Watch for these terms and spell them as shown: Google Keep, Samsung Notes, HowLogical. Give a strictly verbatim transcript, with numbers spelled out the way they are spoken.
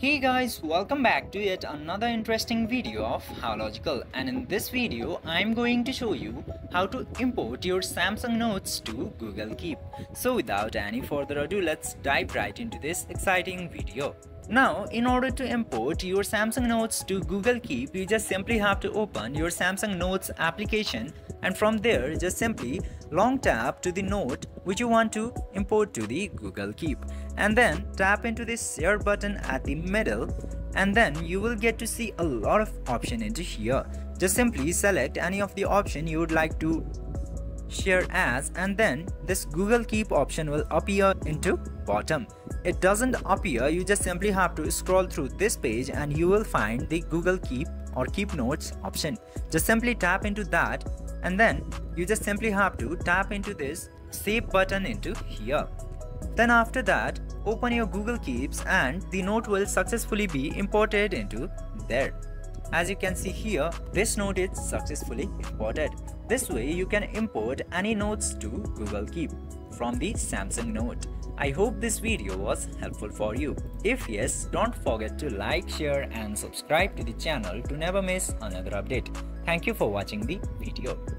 Hey guys, welcome back to yet another interesting video of HowLogical, and in this video I'm going to show you how to import your Samsung Notes to Google Keep. So without any further ado, let's dive right into this exciting video. Now, in order to import your Samsung Notes to Google Keep, you just simply have to open your Samsung Notes application, and from there just simply long tap to the note which you want to import to the Google Keep, and then tap into this share button at the middle, and then you will get to see a lot of options into here. Just simply select any of the option you would like to share as, and then this Google Keep option will appear into bottom. It doesn't appear, you just simply have to scroll through this page and you will find the Google Keep or Keep Notes option. Just simply tap into that, and then you just simply have to tap into this save button into here. Then after that, open your Google Keeps and the note will successfully be imported into there. As you can see here, this note is successfully imported. This way you can import any notes to Google Keep from the Samsung Note. I hope this video was helpful for you. If yes, don't forget to like, share and subscribe to the channel to never miss another update. Thank you for watching the video.